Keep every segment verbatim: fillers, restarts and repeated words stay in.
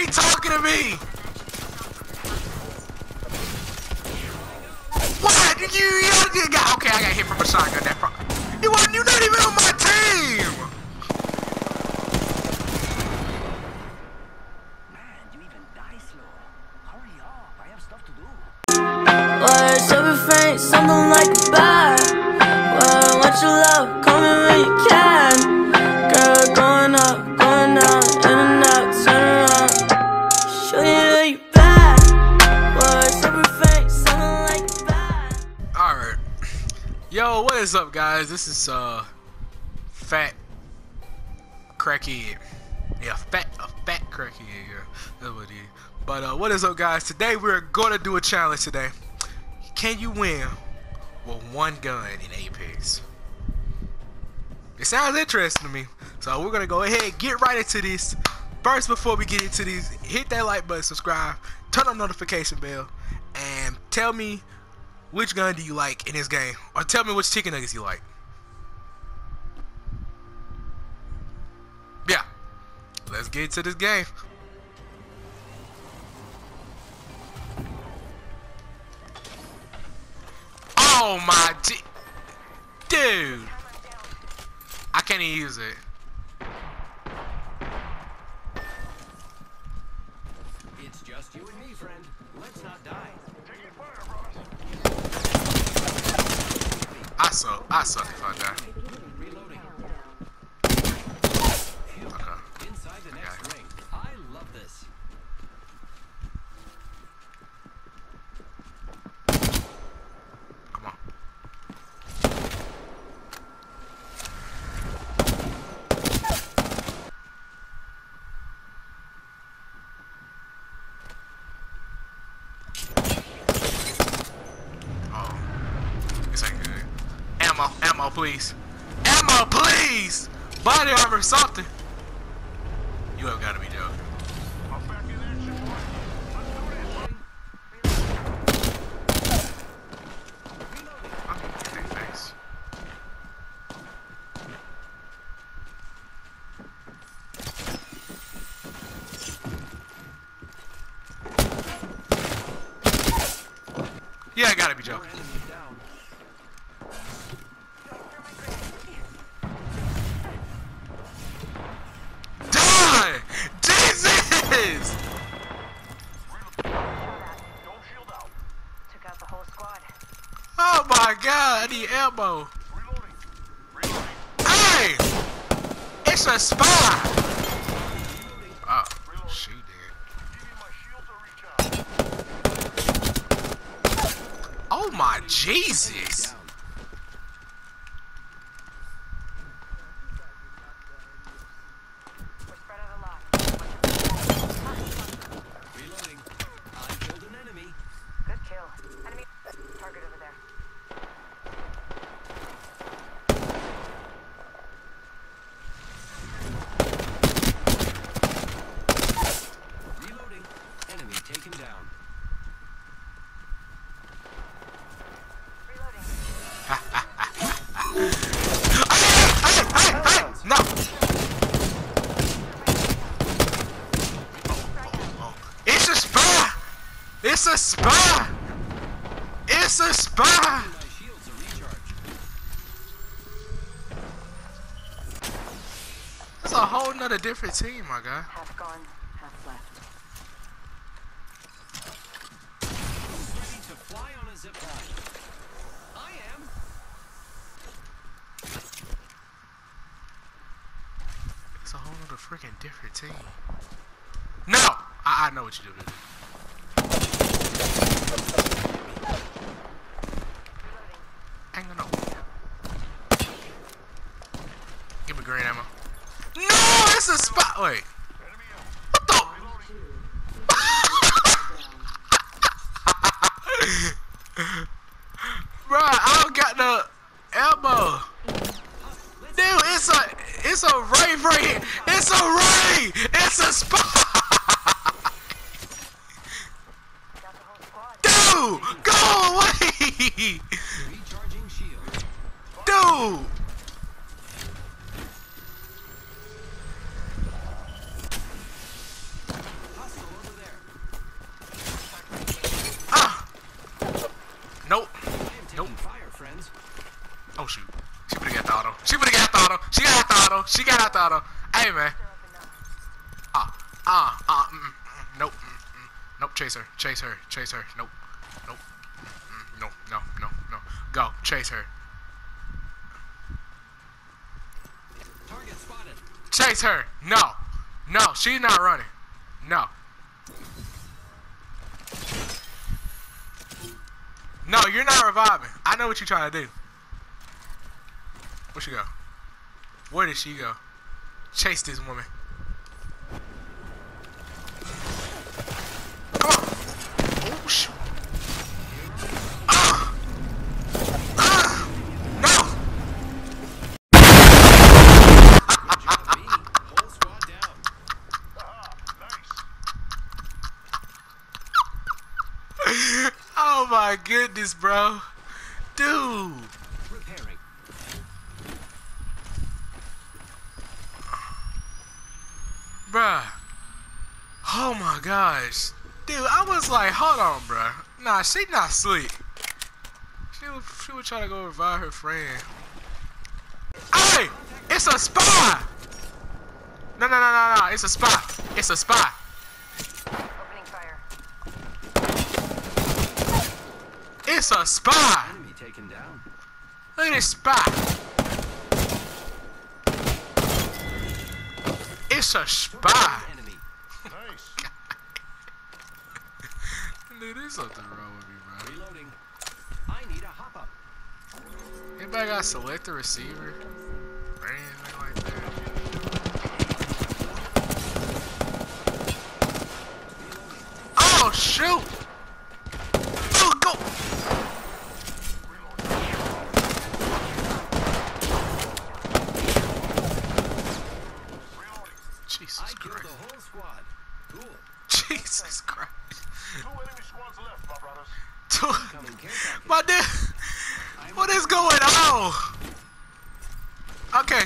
Why are you talking to me? What? You, you, you got, okay, I got hit from a shotgun. That pro you weren't you not even on my team. Man, you even die slow. Hurry up, I have stuff to do. Words of refrain, something like a bar. Well, what's your love? Call me when you can. Girl, going up, going down, in and out, turn around. Show you that you bad. Words of refrain, something like a bar. Alright. Yo, what is up, guys? This is, uh, Fat Crackhead. Yeah, fat, a fat crackhead, yeah. That's what it is. But, uh, what is up, guys? Today, we're gonna do a challenge today. Can you win with one gun in Apex? It sounds interesting to me. So we're gonna go ahead and get right into this. First, before we get into these, hit that like button, subscribe, turn on notification bell, and tell me which gun do you like in this game, or tell me which chicken nuggets you like. Yeah, let's get to this game. Oh my G, dude! I can't even use it. It's just you and me, friend. Let's not die. Taking fire, bros. I suck. I suck if I die. Reloading. Okay. Inside the next okay. ring. I love this. Ammo, please. Ammo, please! Body armor or something. You have got to be joking. I'm back in action, boy. I can get that face. Yeah, I got to be joking. Oh my god, I need ammo. Reloading. Reloading. Hey! It's a spy! Reloading. Oh, Reloading. She did. Give me my shield to recharge. Oh my Jesus! It's a spy! It's a spy! That's a whole nother different team, my guy. Half gone, half left. Who's ready to fly on a zip line? I am. It's a whole nother freaking different team. No! I, I know what you do to do. Hang on. Give me green ammo. No, it's a spot. Wait. What the? Bro, I don't got no ammo. Dude, it's a, it's a ray, ray. It's a ray. It's a spot. Go away! Dude! She got out the auto. Hey, man. Ah, ah, ah. Mm, mm, nope. Mm, mm, nope. Chase her. Chase her. Chase her. Nope. Nope. Mm, mm, no. No. No. No. Go. Chase her. Target spotted. Chase her. No. No. She's not running. No. No, you're not reviving. I know what you're trying to do. Where'd she go? Where did she go? Chase this woman. Come on. Oh, shoot. Ah. Ah. No. Oh, my goodness, bro. Dude. Bruh. Oh my gosh. Dude, I was like, hold on, bruh. Nah, she not asleep. She, she would try to go revive her friend. Hey! It's a spy! No, no, no, no, no. It's a spy. It's a spy. Opening fire. It's a spy! Enemy taken down. Look at this spy. It's a spy. Nice. Dude, there's something wrong with me, bro. Reloading. I need a hop up. Anybody got select the receiver or anything like that? Oh shoot! Oh go! Jesus Christ. The whole squad. Cool. Jesus Christ. Two enemy squads left, my brothers. Two. My dude. What is going on? Okay.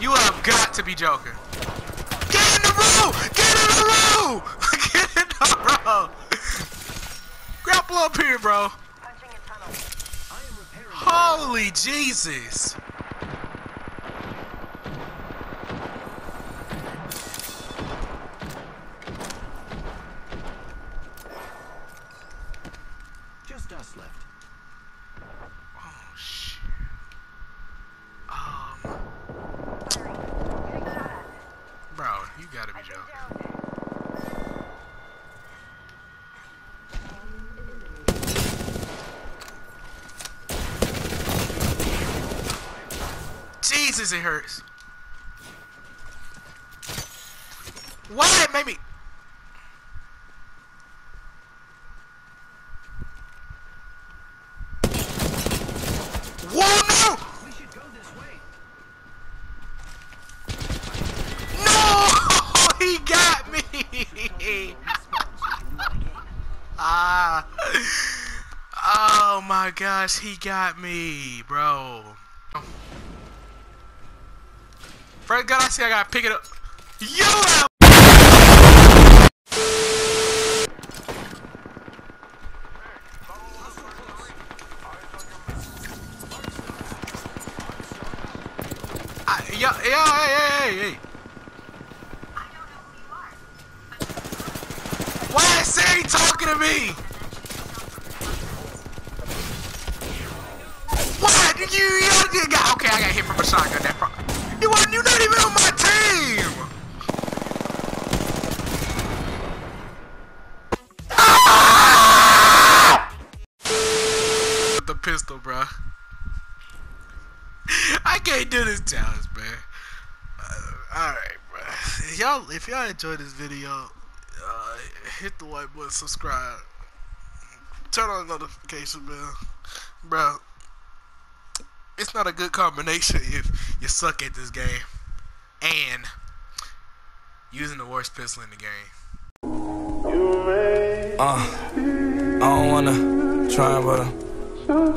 You have got to be joking. Get in the room! Get in the room! Get in the room! Grapple up here, bro. Holy Jesus. Jesus, it hurts. Why did it make me? Whoa, no! We should go this way. No! He got me! Ah. Oh my gosh, he got me, bro. First gun I see, I gotta pick it up. You have I, yo, yo, hey, hey, hey. Why is he talking to me? Why did you, you, you got, okay, I got hit from a shotgun. That problem. You weren't, you're not even on my team! Ah! The pistol, bro. I can't do this challenge, man. Uh, Alright, bro. Y'all, if y'all enjoyed this video, uh, hit the like button, subscribe, turn on the notification bell, bro. It's not a good combination if you suck at this game and using the worst pistol in the game. Uh, I don't wanna try, but no,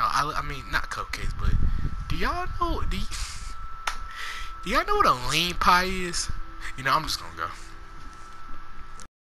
I, I mean not cupcakes, but do y'all know? Do y'all know what a lean pie is? You know, I'm just gonna go.